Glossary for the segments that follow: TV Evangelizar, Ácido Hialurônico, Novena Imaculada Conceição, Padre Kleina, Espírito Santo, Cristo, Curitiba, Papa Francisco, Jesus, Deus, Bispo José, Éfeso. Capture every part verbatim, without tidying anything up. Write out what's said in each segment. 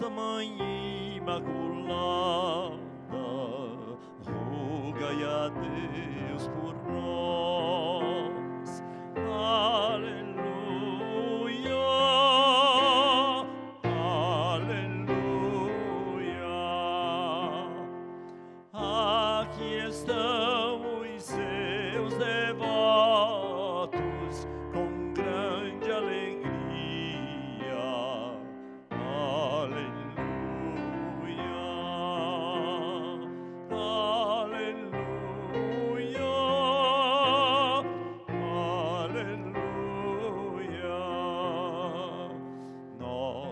nossa Mãe Imaculada, rogai a Deus por nós. Aleluia, aleluia. Aqui estão os seus devotos com grande alegria.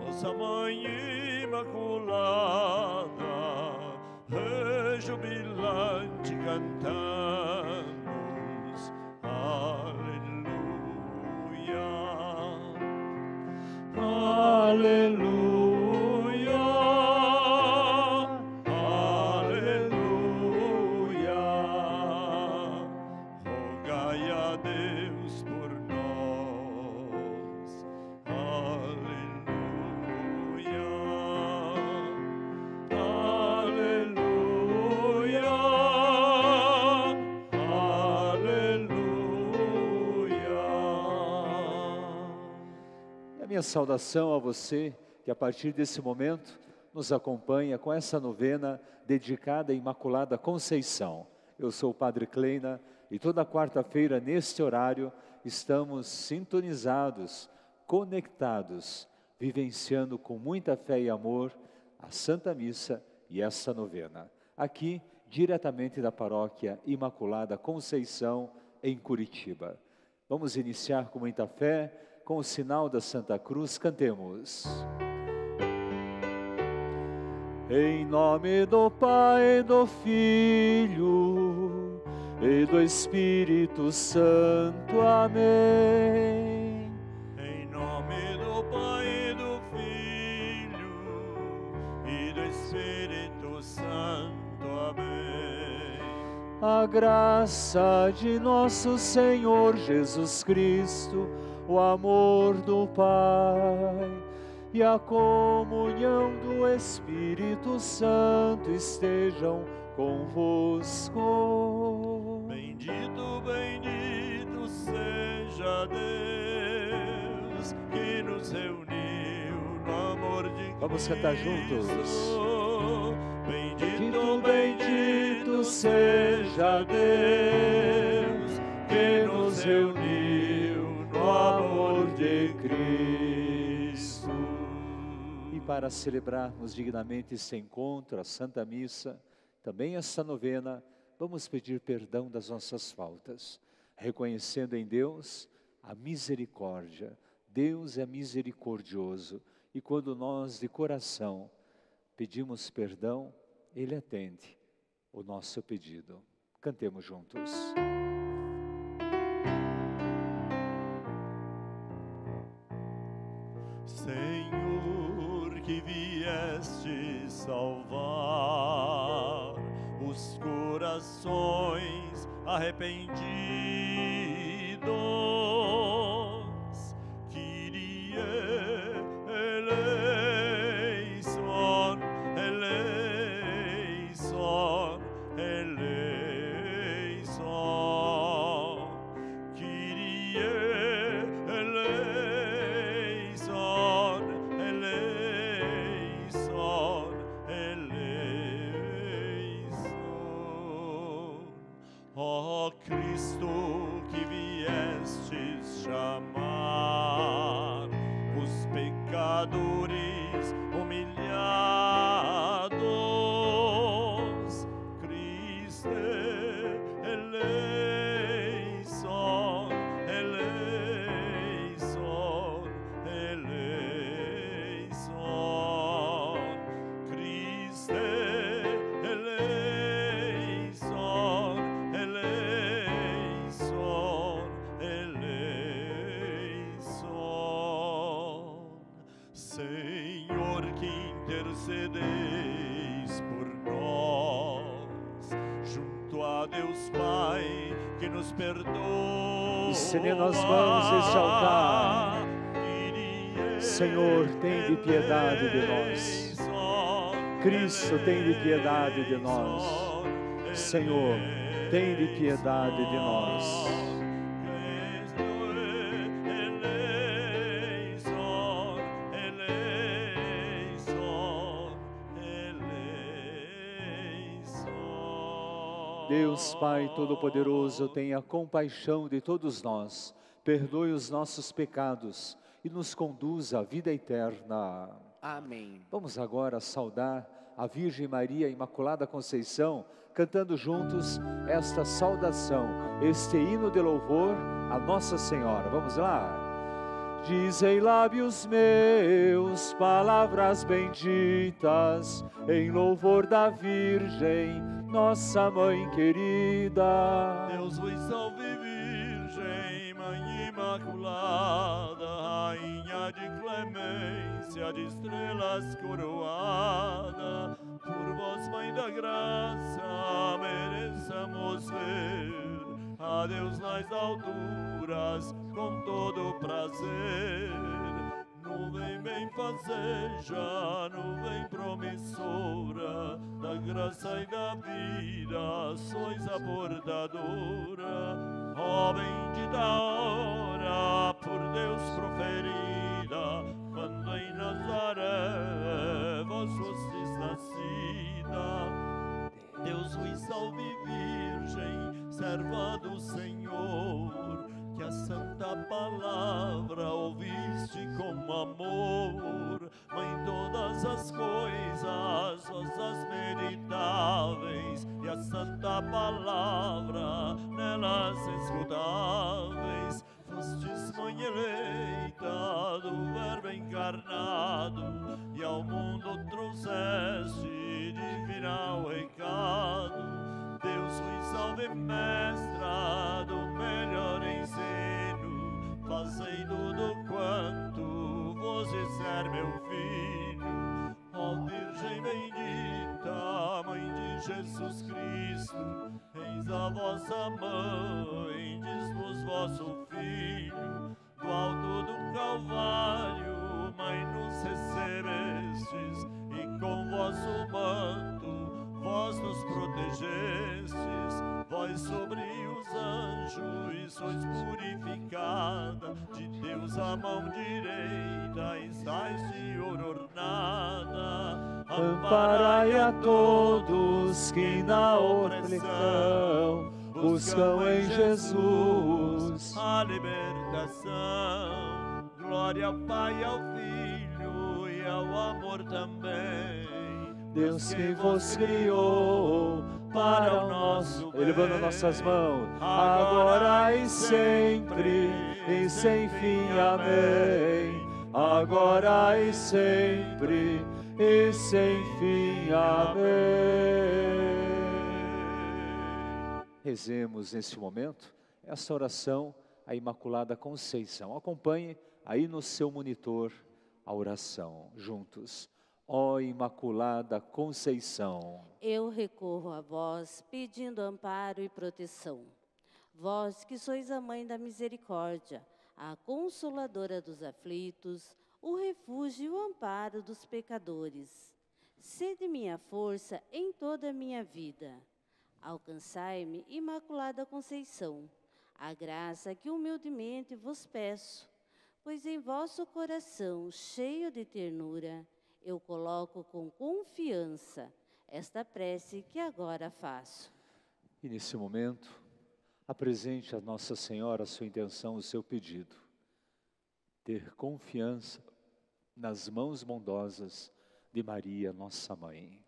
Nossa Mãe Imaculada, rejubilante cantamos, aleluia, aleluia, aleluia, rogai a Deus por nós, aleluia. Minha saudação a você que a partir desse momento nos acompanha com essa novena dedicada à Imaculada Conceição. Eu sou o Padre Kleina e toda quarta-feira neste horário estamos sintonizados, conectados, vivenciando com muita fé e amor a Santa Missa e essa novena. Aqui diretamente da paróquia Imaculada Conceição em Curitiba. Vamos iniciar com muita fé. Com o sinal da Santa Cruz, cantemos. Em nome do Pai, do Filho e do Espírito Santo, amém. Em nome do Pai, do Filho e do Espírito Santo, amém. A graça de nosso Senhor Jesus Cristo, o amor do Pai e a comunhão do Espírito Santo estejam convosco. Bendito, bendito seja Deus que nos reuniu no amor de Cristo. Vamos cantar juntos. Bendito, bendito seja Deus que nos reuniu no amor de Cristo. E para celebrarmos dignamente esse encontro, a Santa Missa, também essa novena, vamos pedir perdão das nossas faltas, reconhecendo em Deus a misericórdia. Deus é misericordioso e quando nós de coração pedimos perdão, Ele atende o nosso pedido. Cantemos juntos. Senhor, que vieste salvar os corações arrependidos, Kyrie eleison, eleison, eleison, Kyrie. Ó Cristo, que viestes chamar os pecadores humilhados, Cristo, eleison, eleison, eleison, Cristo. Intercedeis por nós, junto a Deus Pai, que nos perdoa. E se nós vamos exaltar, Senhor, tende piedade de nós. Cristo, tende piedade de nós. Senhor, tende piedade de nós. Deus Pai Todo-Poderoso, tenha compaixão de todos nós, perdoe os nossos pecados e nos conduza à vida eterna. Amém. Vamos agora saudar a Virgem Maria Imaculada Conceição, cantando juntos esta saudação, este hino de louvor a Nossa Senhora. Vamos lá? Dizem lábios meus, palavras benditas, em louvor da Virgem, nossa Mãe querida. Deus vos salve, Virgem, Mãe Imaculada, Rainha de clemência, de estrelas coroada. Por vós, Mãe da graça, mereçamos ver a Deus nas alturas com todo prazer. Nuvem benfazeja, nuvem promissora, da graça e da vida sois a portadora. Ó bendita hora por Deus proferida, quando em Nazaré vós fostes nascida. Deus vos salve, Virgem, serva do Senhor, que a santa palavra ouviste com amor. Mãe, todas as coisas vossas meditáveis, e a santa palavra nelas escutáveis. Fostes mãe eleita do verbo encarnado, e ao mundo trouxeste divino recado. Deus vos salve, mestra do melhor ensino, fazei tudo quanto vos disser, meu filho. Ó Virgem bendita, Mãe de Jesus Cristo, eis a vossa mãe, diz-nos vosso filho. Do alto do Calvário, Mãe, nos recebestes, e com vosso manto vós nos protegestes. Vós sobre os anjos sois purificada, de Deus a mão direita estais de ouro ornada. Amparai a todos que na opressão buscam em Jesus a libertação. Glória ao Pai, ao Filho e ao amor também, Deus que vos criou para o nosso bem. Elevando nossas mãos, agora e sempre, e sem fim, amém. Agora e sempre, e sem fim, amém. Rezemos neste momento esta oração à Imaculada Conceição. Acompanhe aí no seu monitor a oração, juntos. Ó Imaculada Conceição, eu recorro a vós pedindo amparo e proteção. Vós que sois a Mãe da Misericórdia, a Consoladora dos aflitos, o refúgio e o amparo dos pecadores. Sede minha força em toda a minha vida. Alcançai-me, Imaculada Conceição, a graça que humildemente vos peço, pois em vosso coração cheio de ternura, eu coloco com confiança esta prece que agora faço. E nesse momento, apresente a Nossa Senhora a sua intenção, o seu pedido. Ter confiança nas mãos bondosas de Maria, nossa Mãe.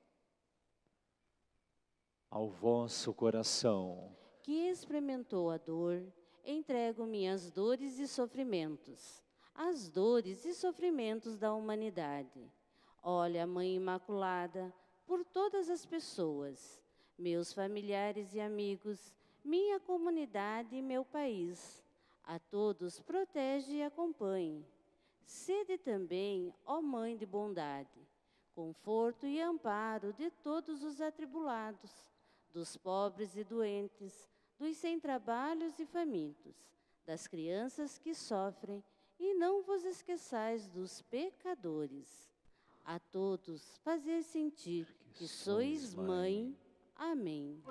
Ao vosso coração, que experimentou a dor, entrego minhas dores e sofrimentos, as dores e sofrimentos da humanidade. Olha, Mãe Imaculada, por todas as pessoas, meus familiares e amigos, minha comunidade e meu país. A todos protege e acompanhe. Sede também, ó Mãe de bondade, conforto e amparo de todos os atribulados, dos pobres e doentes, dos sem trabalhos e famintos, das crianças que sofrem E não vos esqueçais dos pecadores. A todos fazer sentir que sois mãe. Amém.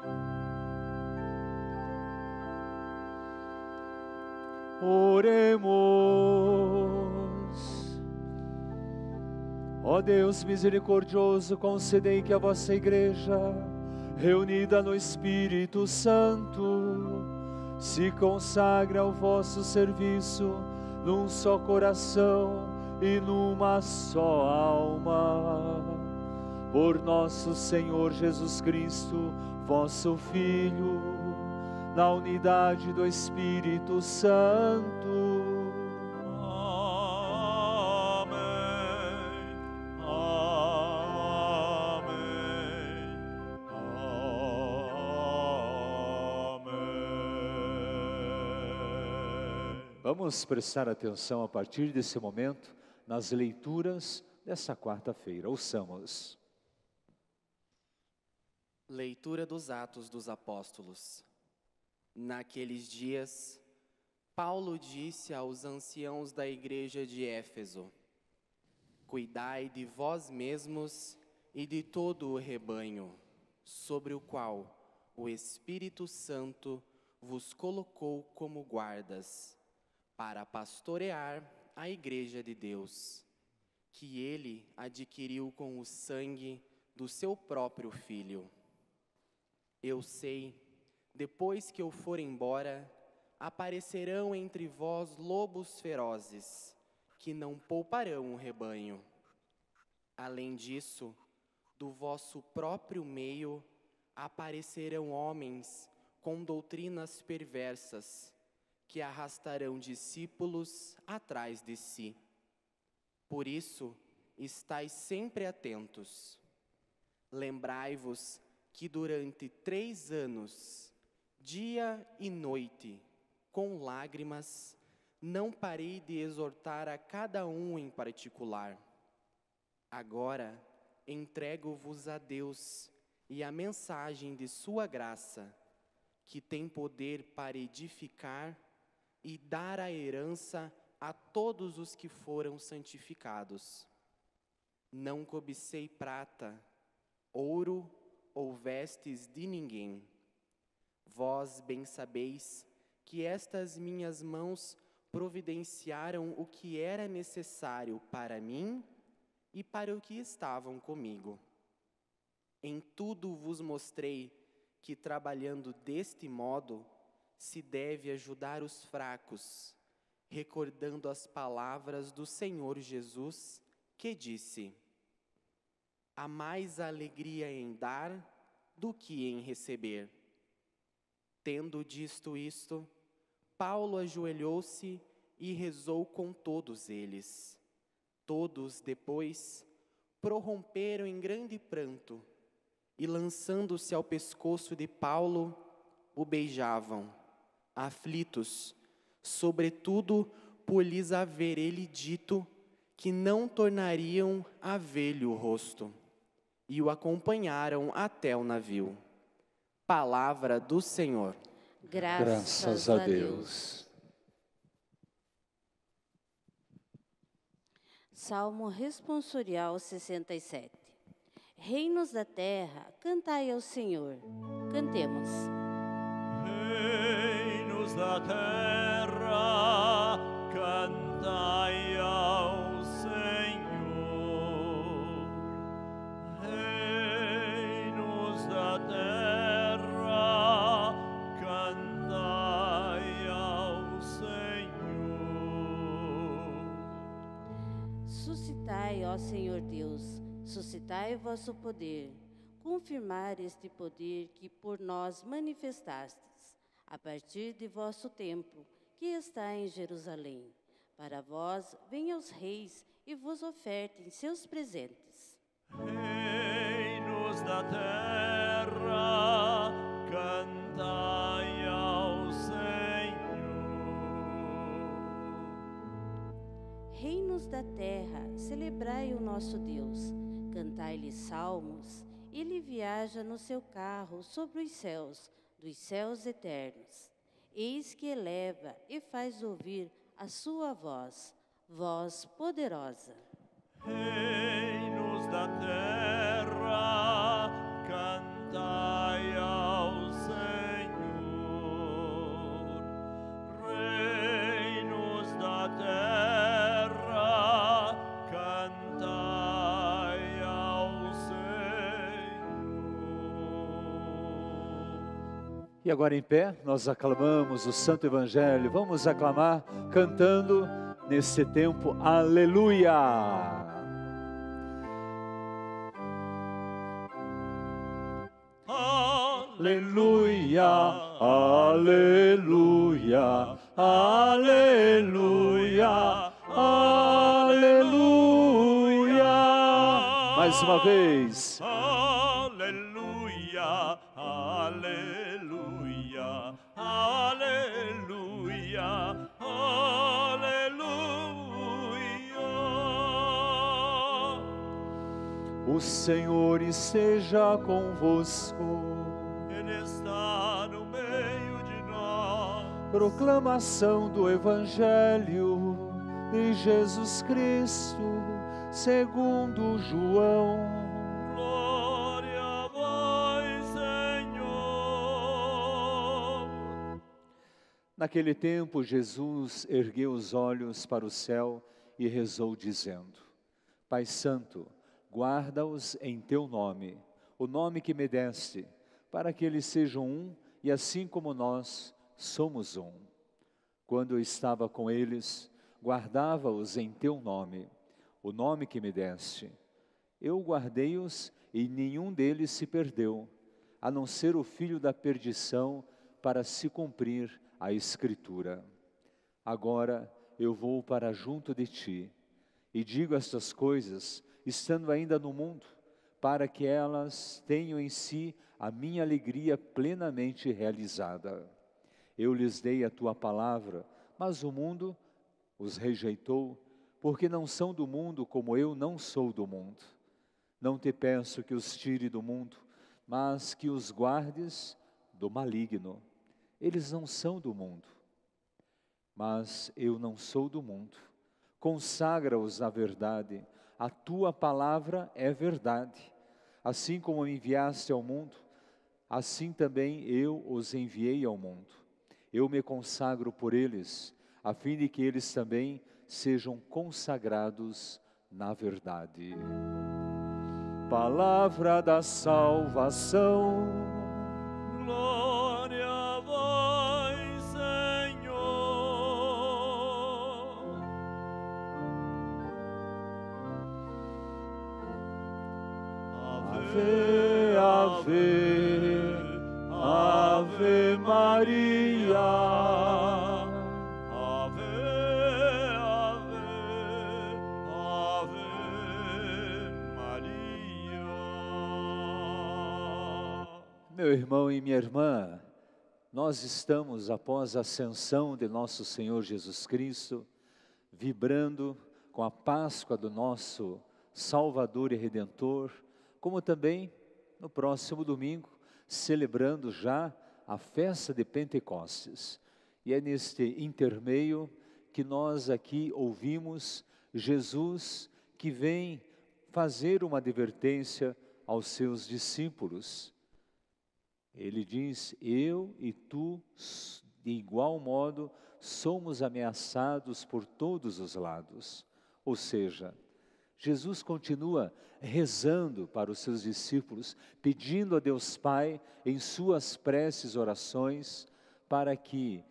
Oremos. Ó Deus misericordioso, concedei que a vossa igreja, reunida no Espírito Santo, se consagre ao vosso serviço, num só coração e numa só alma. Por nosso Senhor Jesus Cristo, vosso Filho, na unidade do Espírito Santo. Amém. Amém. Amém. Vamos prestar atenção a partir desse momento nas leituras dessa quarta-feira. Ouçamos. Leitura dos Atos dos Apóstolos. Naqueles dias, Paulo disse aos anciãos da igreja de Éfeso: cuidai de vós mesmos e de todo o rebanho, sobre o qual o Espírito Santo vos colocou como guardas, para pastorear a igreja de Deus, que ele adquiriu com o sangue do seu próprio Filho. Eu sei, depois que eu for embora, aparecerão entre vós lobos ferozes, que não pouparão o rebanho. Além disso, do vosso próprio meio aparecerão homens com doutrinas perversas, que arrastarão discípulos atrás de si. Por isso, estais sempre atentos. Lembrai-vos que durante três anos, dia e noite, com lágrimas, não parei de exortar a cada um em particular. Agora, entrego-vos a Deus e a mensagem de sua graça, que tem poder para edificar e dar a herança a todos os que foram santificados. Não cobicei prata, ouro ou vestes de ninguém. Vós bem sabeis que estas minhas mãos providenciaram o que era necessário para mim e para o que estavam comigo. Em tudo vos mostrei que, trabalhando deste modo, se deve ajudar os fracos, recordando as palavras do Senhor Jesus, que disse: há mais alegria em dar do que em receber. Tendo disto isto, Paulo ajoelhou-se e rezou com todos eles. Todos, depois, prorromperam em grande pranto e, lançando-se ao pescoço de Paulo, o beijavam, aflitos, sobretudo por lhes haver ele dito que não tornariam a ver-lhe o rosto, e o acompanharam até o navio. Palavra do Senhor. Graças, Graças a Deus. Deus. Salmo responsorial sessenta e sete. Reinos da terra, cantai ao Senhor. Cantemos. Reinos da terra, cantai ao Senhor. Reinos da terra, cantai ao Senhor. Suscitai, ó Senhor Deus, suscitai vosso poder, confirmar este poder que por nós manifestastes, a partir de vosso templo, que está em Jerusalém. Para vós venham os reis e vos ofertem seus presentes. Reinos da terra, cantai ao Senhor. Reinos da terra, celebrai o nosso Deus. Cantai-lhe salmos, ele viaja no seu carro sobre os céus, dos céus eternos. Eis que eleva e faz ouvir a sua voz, vós poderosa. Reinos da terra, cantai ao Senhor. Reinos da terra, cantai ao Senhor. E agora em pé, nós aclamamos o Santo Evangelho. Vamos aclamar cantando nesse tempo, aleluia! Aleluia, aleluia, aleluia, aleluia. Mais uma vez. Aleluia, aleluia, aleluia, aleluia. O Senhor esteja convosco. Está no meio de nós. Proclamação do Evangelho de Jesus Cristo segundo João. Glória a vós, Senhor. Naquele tempo, Jesus ergueu os olhos para o céu e rezou dizendo: Pai Santo, guarda-os em teu nome, o nome que me deste, para que eles sejam um, e assim como nós somos um. Quando eu estava com eles, guardava-os em teu nome, o nome que me deste. Eu guardei-os e nenhum deles se perdeu, a não ser o filho da perdição, para se cumprir a Escritura. Agora eu vou para junto de ti, e digo estas coisas, estando ainda no mundo, para que elas tenham em si a minha alegria plenamente realizada. Eu lhes dei a tua palavra, mas o mundo os rejeitou, porque não são do mundo como eu não sou do mundo. Não te peço que os tire do mundo, mas que os guardes do maligno. Eles não são do mundo, mas eu não sou do mundo. Consagra-os à verdade, a tua palavra é verdade. Assim como me enviaste ao mundo, assim também eu os enviei ao mundo. Eu me consagro por eles, a fim de que eles também sejam consagrados na verdade. Palavra da salvação. Glória a vós, Senhor. Ave, ave, ave Maria, ave, ave, ave Maria. Meu irmão e minha irmã, nós estamos, após a ascensão de nosso Senhor Jesus Cristo, vibrando com a Páscoa do nosso Salvador e Redentor, como também, no próximo domingo, celebrando já a festa de Pentecostes. E é neste intermeio que nós aqui ouvimos Jesus, que vem fazer uma advertência aos seus discípulos. Ele diz: eu e tu, de igual modo, somos ameaçados por todos os lados. Ou seja, Jesus continua rezando para os seus discípulos, pedindo a Deus Pai, em suas preces, orações, para que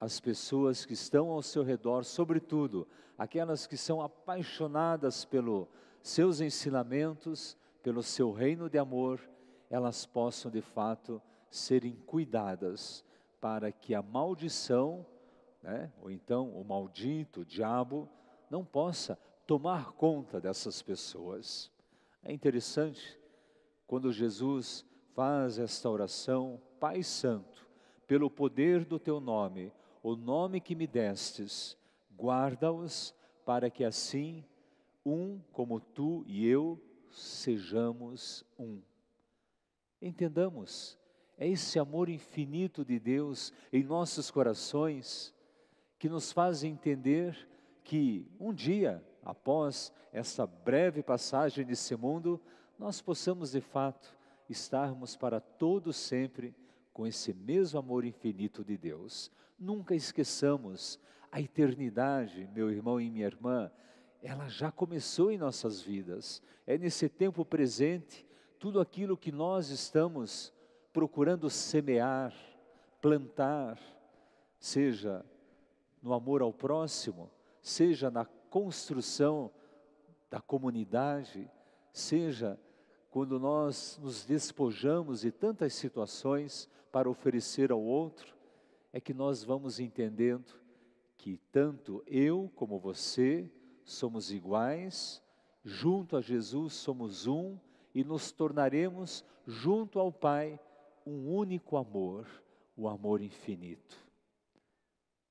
as pessoas que estão ao seu redor, sobretudo aquelas que são apaixonadas pelos seus ensinamentos, pelo seu reino de amor, elas possam de fato serem cuidadas, para que a maldição, né, ou então o maldito, o diabo, não possa tomar conta dessas pessoas. É interessante, quando Jesus faz esta oração: Pai Santo, pelo poder do teu nome, o nome que me destes, guarda-os, para que assim, um como tu e eu, sejamos um. Entendamos, é esse amor infinito de Deus em nossos corações, que nos faz entender que um dia, após essa breve passagem desse mundo, nós possamos de fato estarmos para todo sempre com esse mesmo amor infinito de Deus. Nunca esqueçamos, a eternidade, meu irmão e minha irmã, ela já começou em nossas vidas. É nesse tempo presente, tudo aquilo que nós estamos procurando semear, plantar, seja no amor ao próximo, seja na construção da comunidade, seja quando nós nos despojamos de tantas situações para oferecer ao outro, é que nós vamos entendendo que tanto eu como você somos iguais, junto a Jesus somos um e nos tornaremos junto ao Pai um único amor, o amor infinito.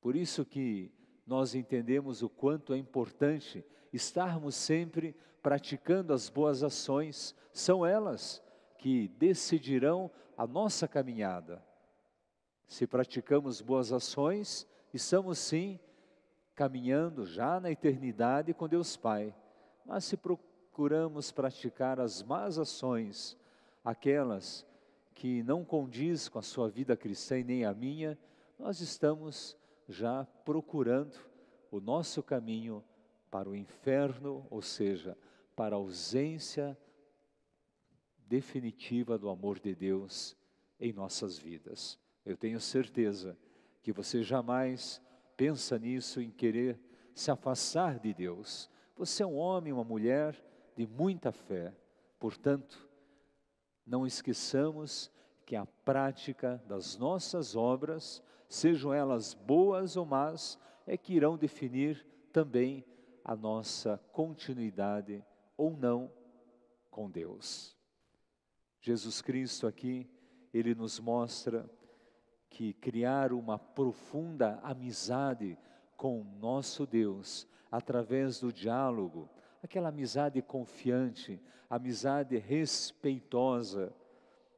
Por isso que nós entendemos o quanto é importante estarmos sempre praticando as boas ações, são elas que decidirão a nossa caminhada. Se praticamos boas ações, estamos sim caminhando já na eternidade com Deus Pai. Mas se procuramos praticar as más ações, aquelas que não condiz com a sua vida cristã e nem a minha, nós estamos já procurando o nosso caminho para o inferno, ou seja, para a ausência definitiva do amor de Deus em nossas vidas. Eu tenho certeza que você jamais pensa nisso, em querer se afastar de Deus. Você é um homem, uma mulher de muita fé. Portanto, não esqueçamos que a prática das nossas obras, sejam elas boas ou más, é que irão definir também a nossa continuidade ou não com Deus. Jesus Cristo aqui, Ele nos mostra que criar uma profunda amizade com nosso Deus, através do diálogo, aquela amizade confiante, amizade respeitosa,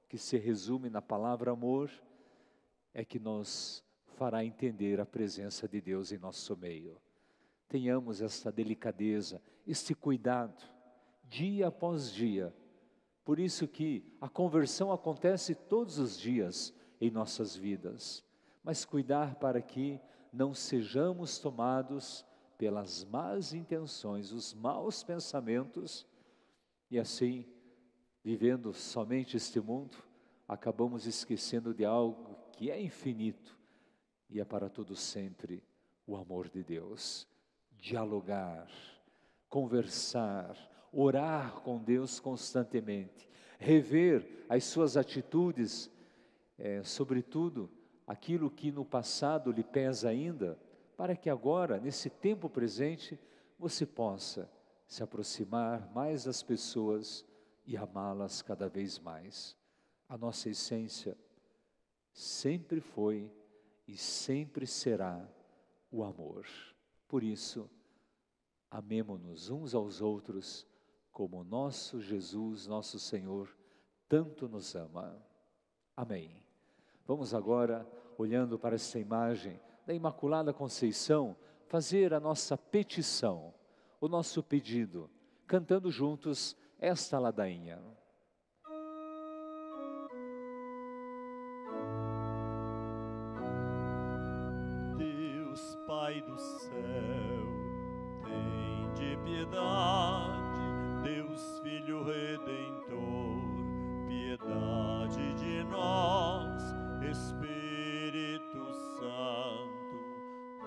que se resume na palavra amor, é que nos fará entender a presença de Deus em nosso meio. Tenhamos essa delicadeza, esse cuidado, dia após dia. Por isso que a conversão acontece todos os dias em nossas vidas, mas cuidar para que não sejamos tomados pelas más intenções, os maus pensamentos, e assim, vivendo somente este mundo, acabamos esquecendo de algo que é infinito e é para todo sempre o amor de Deus. Dialogar, conversar, orar com Deus constantemente, rever as suas atitudes, É, sobretudo aquilo que no passado lhe pesa ainda, para que agora, nesse tempo presente, você possa se aproximar mais das pessoas e amá-las cada vez mais. A nossa essência sempre foi e sempre será o amor. Por isso, amemo-nos uns aos outros como nosso Jesus, nosso Senhor, tanto nos ama. Amém. Vamos agora, olhando para essa imagem da Imaculada Conceição, fazer a nossa petição, o nosso pedido, cantando juntos esta ladainha. Deus Pai do céu, tem de piedade, Deus Filho Redentor, piedade de nós, Espírito Santo,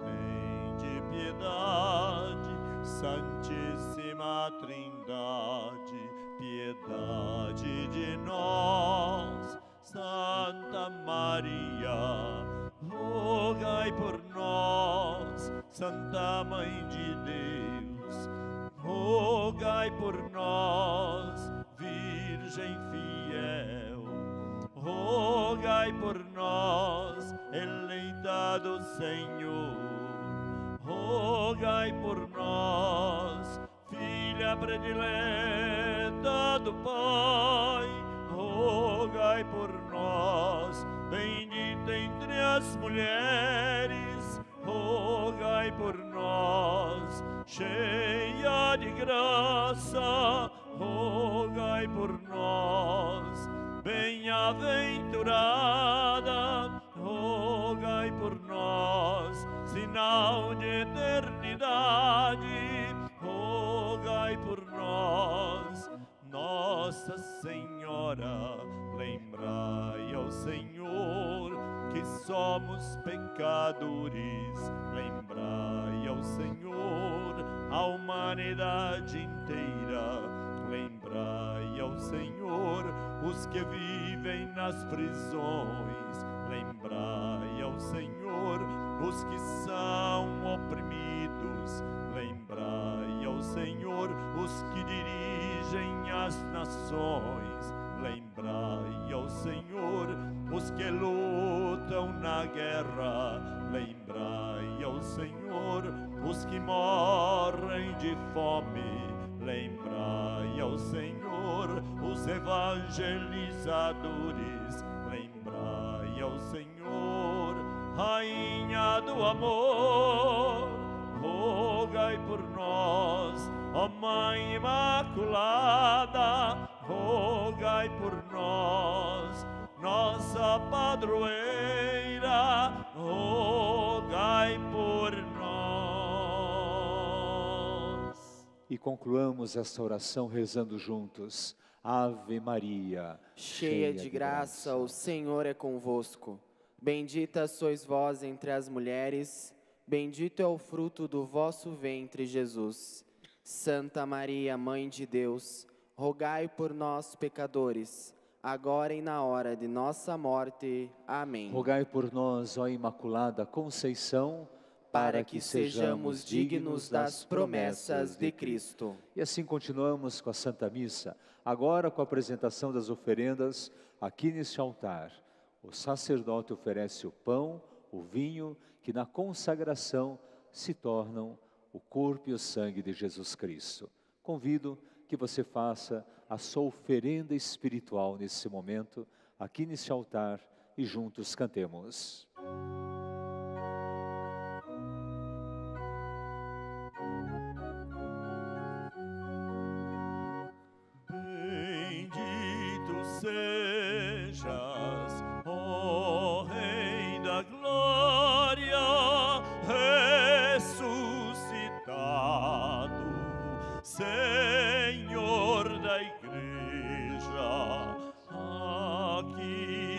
tem de piedade, Santíssima Trindade, piedade de nós, Santa Maria, rogai por nós, Santa Mãe de Deus, rogai por nós, Virgem fiel, rogai por nós, eleita do Senhor, rogai por nós, filha predileta do Pai, rogai por nós, bendita entre as mulheres, rogai por nós. nós, cheia de graça, rogai por nós. Bem-aventurada, rogai por nós. Sinal de eternidade, rogai por nós. Nossa Senhora, lembrai ao Senhor que somos pecadores. Lembrai ao Senhor a humanidade inteira. Lembrai ao Senhor os que vivem nas prisões. Lembrai ao Senhor os que são oprimidos. Lembrai ao Senhor os que dirigem as nações. Lembrai ao Senhor os que lutam na guerra. Lembrai ao Senhor os que morrem de fome. Lembrai ao Senhor os evangelizadores. Lembrai ao Senhor, Rainha do amor, rogai por nós. Ó Mãe Imaculada, rogai por nós. Nossa Padroeira, rogai por nós. E concluamos esta oração rezando juntos. Ave Maria, cheia de graça, o Senhor é convosco. Bendita sois vós entre as mulheres, bendito é o fruto do vosso ventre, Jesus. Santa Maria, Mãe de Deus, rogai por nós, pecadores, agora e na hora de nossa morte. Amém. Rogai por nós, ó Imaculada Conceição, para, para que, que sejamos dignos das promessas de Cristo. E assim continuamos com a Santa Missa, agora com a apresentação das oferendas aqui neste altar. O sacerdote oferece o pão, o vinho, que na consagração se tornam o corpo e o sangue de Jesus Cristo. Convido que você faça a sua oferenda espiritual nesse momento, aqui nesse altar, e juntos cantemos. Bendito sejas, ó Rei da glória, ressuscitado,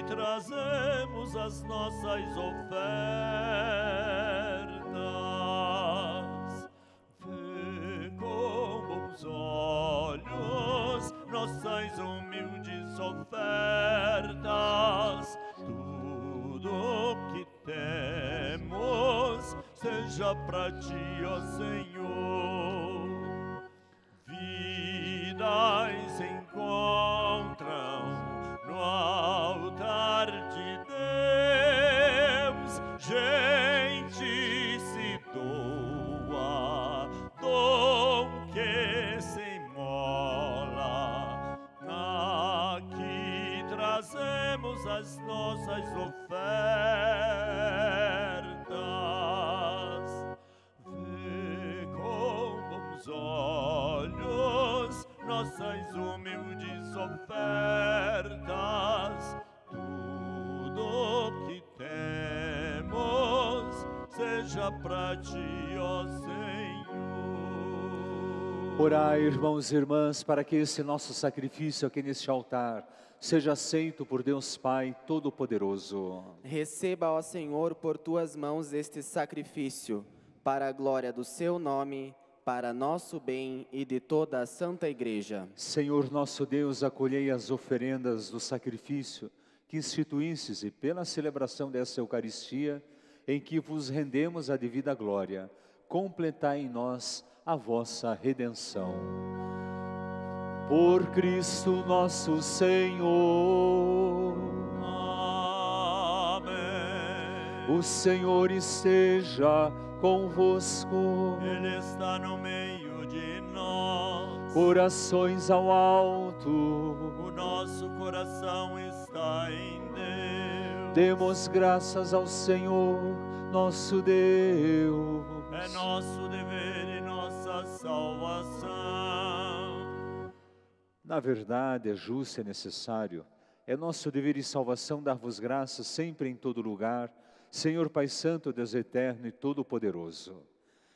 trazemos as nossas ofertas. Vê com bons olhos nossas humildes ofertas. Tudo que temos seja para ti, ó Senhor. Vidas se encontram no altar de Deus, gente se doa, dom que se mola. Aqui trazemos as nossas ofertas. Vê com bons olhos nossas humildes ofertas, tudo que temos seja para ti, ó Senhor. Orai, irmãos e irmãs, para que esse nosso sacrifício aqui neste altar seja aceito por Deus Pai Todo-Poderoso. Receba, ó Senhor, por tuas mãos este sacrifício, para a glória do seu nome, para nosso bem e de toda a Santa Igreja. Senhor nosso Deus, acolhei as oferendas do sacrifício que instituístes e pela celebração dessa Eucaristia, em que vos rendemos a devida glória, completai em nós a vossa redenção. Por Cristo nosso Senhor. Amém. O Senhor esteja convosco. Ele está no meio de nós. Corações ao alto. O nosso coração está em Deus. Demos graças ao Senhor, nosso Deus. É nosso dever e nossa salvação. Na verdade, é justo e é necessário, é nosso dever e salvação dar-vos graças sempre em todo lugar, Senhor Pai Santo, Deus Eterno e Todo-Poderoso.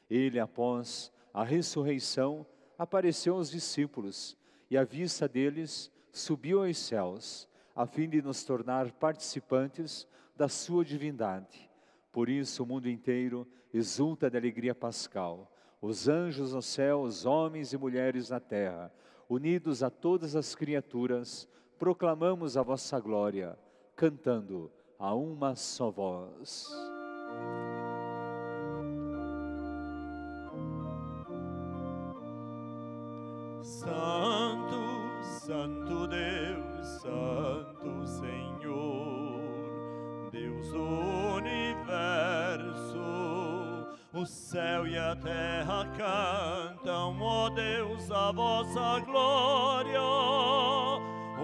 Ele, após a ressurreição, apareceu aos discípulos e à vista deles subiu aos céus, a fim de nos tornar participantes da sua divindade. Por isso o mundo inteiro exulta de alegria pascal. Os anjos no céu, os homens e mulheres na terra, unidos a todas as criaturas, proclamamos a vossa glória, cantando a uma só voz. Santo, Santo Deus, Santo Senhor, Deus do universo, o céu e a terra cantam, ó Deus, a vossa glória.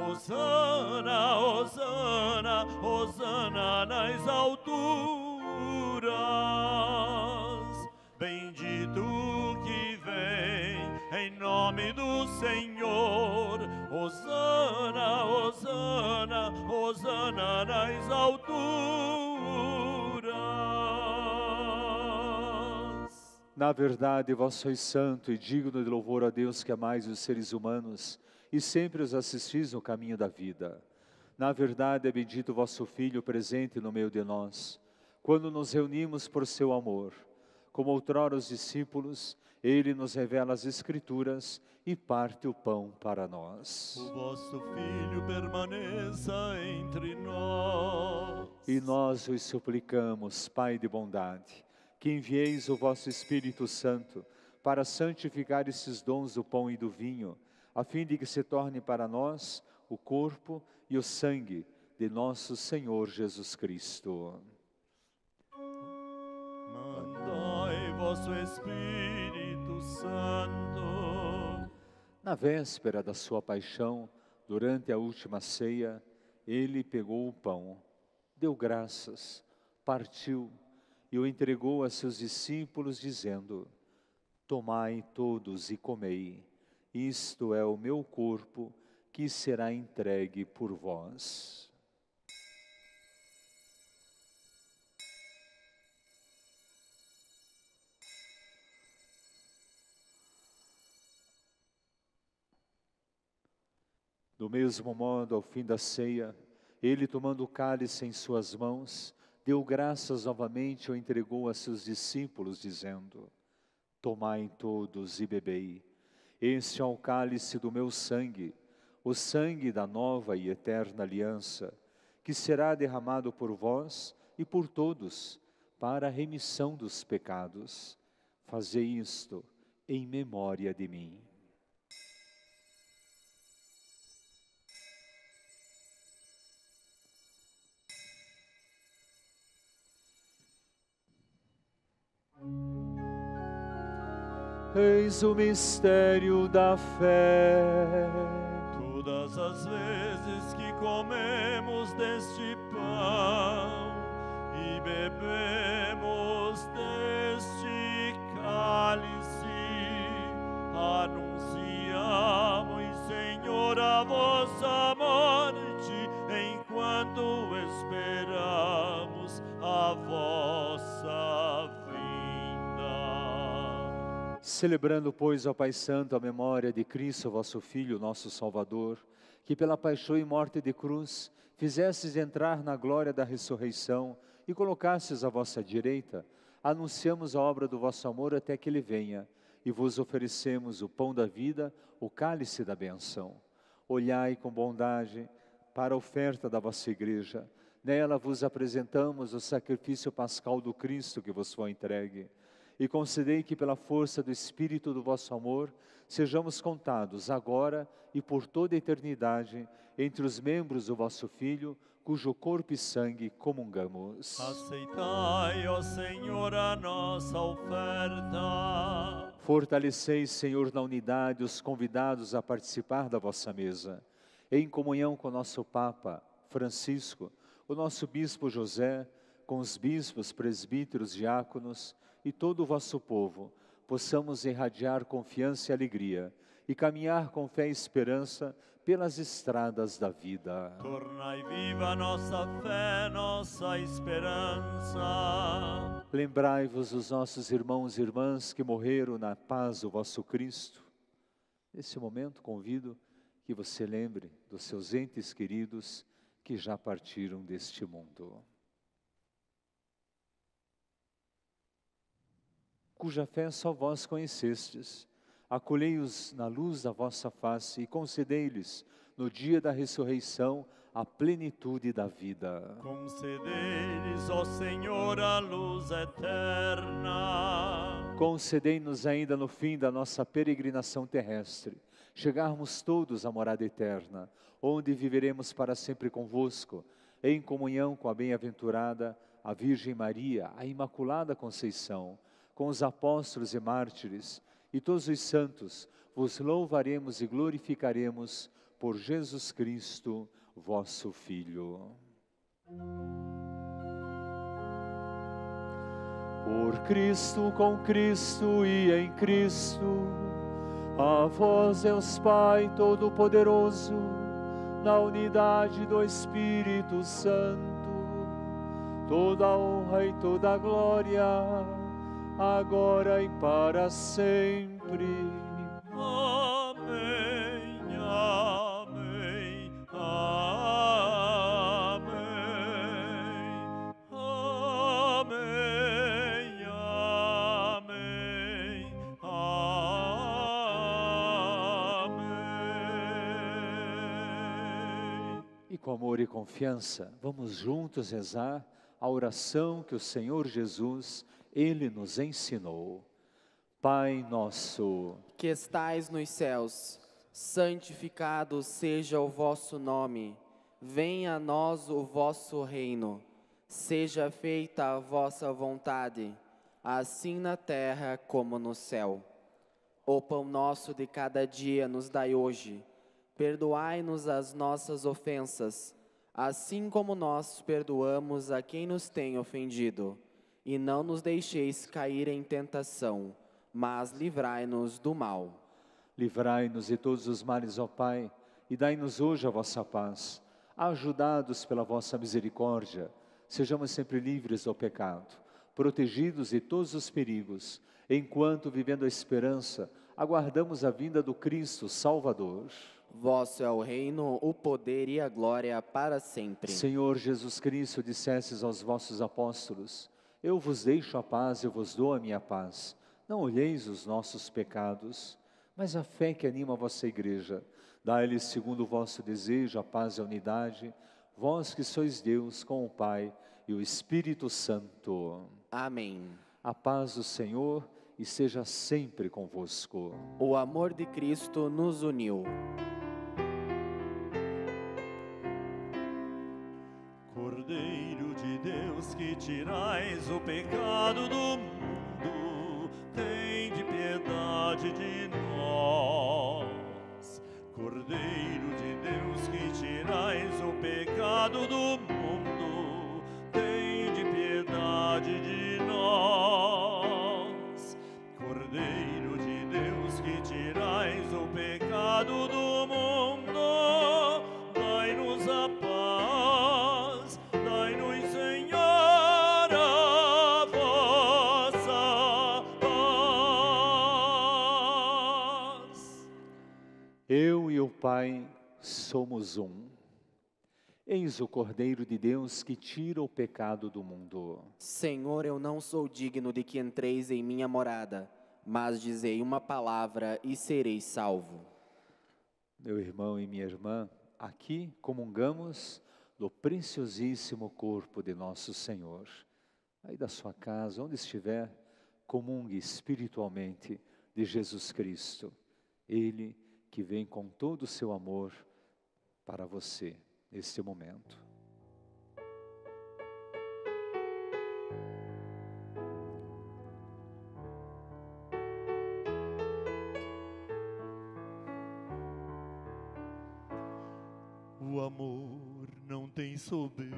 Hosana, Hosana, Hosana nas alturas. Bendito que vem em nome do Senhor. Hosana, Hosana, Hosana nas alturas. Na verdade, vós sois santo e digno de louvor a Deus, que amais os seres humanos e sempre os assistis no caminho da vida. Na verdade, é bendito vosso Filho presente no meio de nós, quando nos reunimos por seu amor. Como outrora os discípulos, ele nos revela as Escrituras e parte o pão para nós. O vosso Filho permaneça entre nós. E nós os suplicamos, Pai de bondade, que envieis o vosso Espírito Santo para santificar esses dons do pão e do vinho, a fim de que se torne para nós o corpo e o sangue de nosso Senhor Jesus Cristo. Mandai vosso Espírito Santo. Na véspera da sua paixão, durante a última ceia, ele pegou o pão, deu graças, partiu e o entregou a seus discípulos, dizendo: tomai todos e comei. Isto é o meu corpo, que será entregue por vós. Do mesmo modo, ao fim da ceia, ele, tomando o cálice em suas mãos, deu graças novamente e o entregou a seus discípulos, dizendo: tomai todos e bebei. Este é o cálice do meu sangue, o sangue da nova e eterna aliança, que será derramado por vós e por todos, para a remissão dos pecados. Fazei isto em memória de mim. Eis o mistério da fé. Todas as vezes que comemos deste pão e bebemos deste cálice, anunciamos, Senhor, a vossa morte, enquanto esperamos a vossa vida. Celebrando, pois, ó Pai Santo, a memória de Cristo, vosso Filho, nosso Salvador, que pela paixão e morte de cruz fizestes entrar na glória da ressurreição e colocastes à vossa direita, anunciamos a obra do vosso amor até que ele venha, e vos oferecemos o pão da vida, o cálice da bênção. Olhai com bondade para a oferta da vossa igreja. Nela vos apresentamos o sacrifício pascal do Cristo que vos foi entregue. E concedei que pela força do Espírito do vosso amor, sejamos contados agora e por toda a eternidade entre os membros do vosso Filho, cujo corpo e sangue comungamos. Aceitai, ó Senhor, a nossa oferta. Fortaleceis, Senhor, na unidade os convidados a participar da vossa mesa. Em comunhão com nosso Papa Francisco, o nosso Bispo José, com os bispos, presbíteros, diáconos, e todo o vosso povo, possamos irradiar confiança e alegria e caminhar com fé e esperança pelas estradas da vida. Tornai viva nossa fé, nossa esperança. Lembrai-vos dos nossos irmãos e irmãs que morreram na paz do vosso Cristo. Nesse momento, convido que você lembre dos seus entes queridos que já partiram deste mundo, cuja fé só vós conhecestes. Acolhei-os na luz da vossa face e concedei-lhes, no dia da ressurreição, a plenitude da vida. Concedei-lhes, ó Senhor, a luz eterna. Concedei-nos ainda no fim da nossa peregrinação terrestre, chegarmos todos à morada eterna, onde viveremos para sempre convosco, em comunhão com a bem-aventurada, a Virgem Maria, a Imaculada Conceição, com os apóstolos e mártires, e todos os santos, vos louvaremos e glorificaremos por Jesus Cristo, vosso Filho. Por Cristo, com Cristo e em Cristo, a vós, Deus Pai Todo-Poderoso, na unidade do Espírito Santo, toda a honra e toda a glória, agora e para sempre. Amém, amém, amém, amém, amém, amém. E com amor e confiança, vamos juntos rezar a oração que o Senhor Jesus, Ele nos ensinou. Pai nosso, que estais nos céus, santificado seja o vosso nome. Venha a nós o vosso reino. Seja feita a vossa vontade, assim na terra como no céu. O pão nosso de cada dia nos dai hoje. Perdoai-nos as nossas ofensas, assim como nós perdoamos a quem nos tem ofendido. E não nos deixeis cair em tentação, mas livrai-nos do mal. Livrai-nos de todos os males, ó Pai, e dai-nos hoje a vossa paz. Ajudados pela vossa misericórdia, sejamos sempre livres do pecado, protegidos de todos os perigos, enquanto, vivendo a esperança, aguardamos a vinda do Cristo Salvador. Vosso é o reino, o poder e a glória para sempre. Senhor Jesus Cristo, dissestes aos vossos apóstolos: eu vos deixo a paz, eu vos dou a minha paz. Não olheis os nossos pecados, mas a fé que anima a vossa igreja. Dai-lhe segundo o vosso desejo a paz e a unidade, vós que sois Deus com o Pai e o Espírito Santo. Amém. A paz do Senhor e seja sempre convosco. O amor de Cristo nos uniu. Cordeiro de Deus, que tirais o pecado do mundo, tende piedade de nós. Cordeiro de Deus, que tirais o pecado do mundo, tende piedade de nós. Cordeiro de Deus, que tirais o pecado do mundo, dai-nos a paz. Eu e o Pai somos um. Eis o Cordeiro de Deus que tira o pecado do mundo. Senhor, eu não sou digno de que entreis em minha morada, mas dizei uma palavra e serei salvo. Meu irmão e minha irmã, aqui comungamos do preciosíssimo corpo de nosso Senhor. Aí da sua casa, onde estiver, comungue espiritualmente de Jesus Cristo. Ele que vem com todo o seu amor para você neste momento. O amor não tem soberba,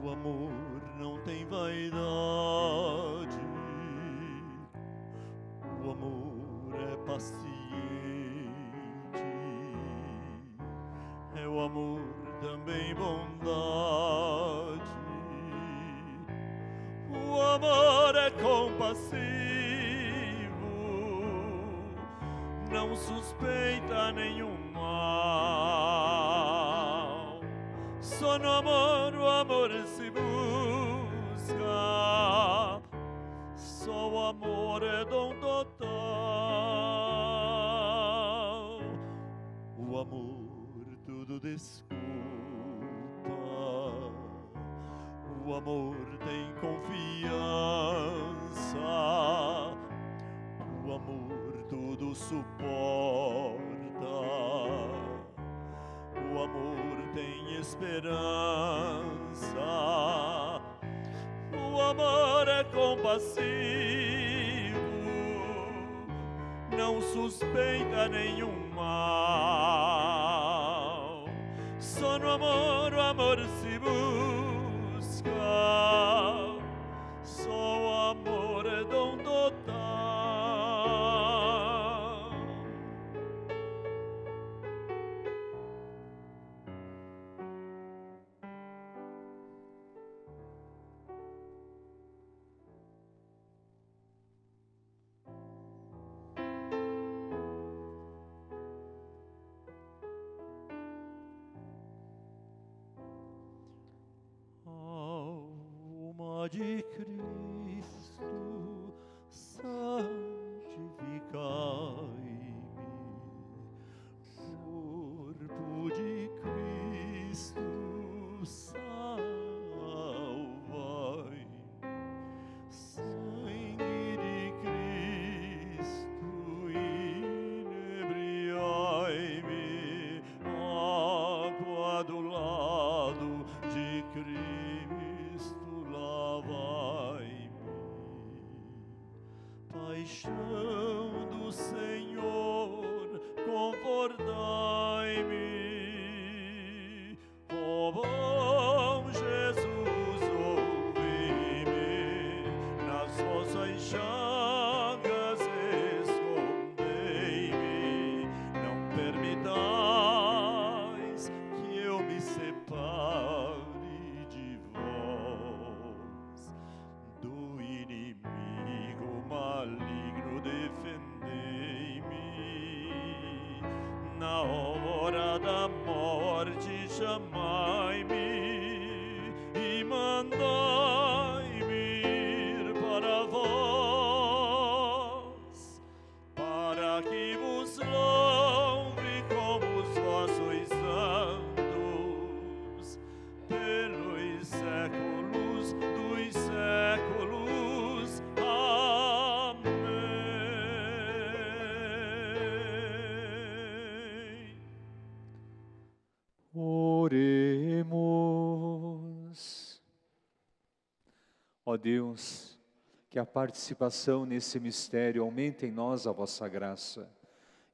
O amor não tem vaidade, o amor é paciente, é o amor também bondade, o amor é compassivo, não suspeita nenhum mal, só no amor o amor se busca, só o amor é dom total, o amor tudo desculpa, o amor tem confiança, o amor tudo suporta, o amor tem esperança, o amor é compassivo, não suspeita nenhum mal, só no amor o amor se busca, só o amor é dom total. Alma de Cristo, santificai-me, corpo de Cristo, salvai-me, sangue de Cristo, inebriai-me, água do lado de Cristo. Lavai-me, paixão do Senhor, confortai-me, ó bom Jesus, ouvi-me, nas vossas chagas escondei-me, não permitais que eu me separe de vós, do inimigo maligno defendei-me, na hora da morte chamai-me e mandai-me ir para vós, para que vos louve como os vossos santos pelos séculos dos séculos. Amém. Oremos. Ó Deus, que a participação nesse mistério aumente em nós a vossa graça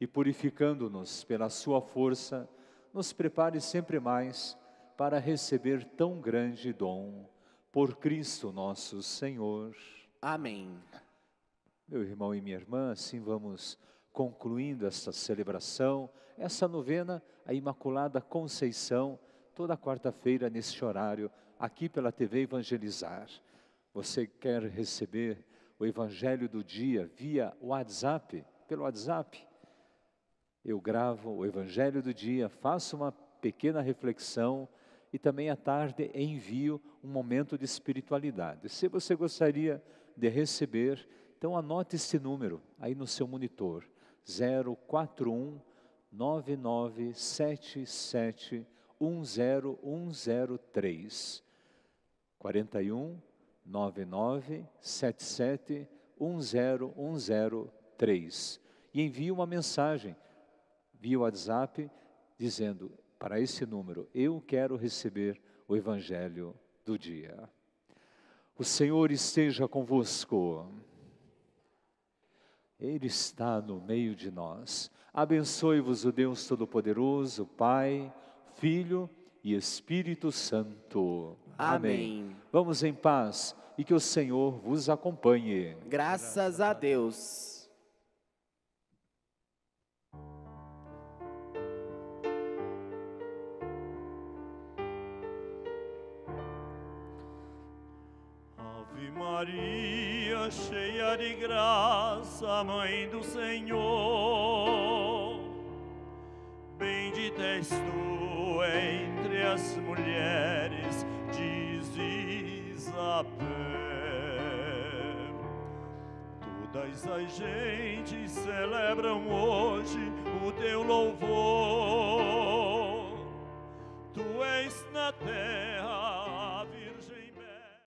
e, purificando-nos pela sua força, nos prepare sempre mais para receber tão grande dom. Por Cristo nosso Senhor. Amém. Meu irmão e minha irmã, assim vamos concluindo esta celebração, essa novena, a Imaculada Conceição, toda quarta-feira neste horário, aqui pela T V Evangelizar. Você quer receber o Evangelho do dia via WhatsApp? Pelo WhatsApp, eu gravo o Evangelho do dia, faço uma pequena reflexão e também à tarde envio um momento de espiritualidade. Se você gostaria de receber, então anote esse número aí no seu monitor, zero quatro um, nove nove sete sete, um zero um zero três, quatro um, nove nove sete sete, um zero um zero três, e envie uma mensagem via WhatsApp dizendo: para esse número, eu quero receber o Evangelho do dia. O Senhor esteja convosco. Ele está no meio de nós. Abençoe-vos o Deus Todo-Poderoso, Pai, Filho e Espírito Santo. Amém. Amém. Vamos em paz e que o Senhor vos acompanhe. Graças a Deus. Maria, cheia de graça, Mãe do Senhor, bendita és tu entre as mulheres, diz Isabel. Todas as gentes celebram hoje o teu louvor, tu és na terra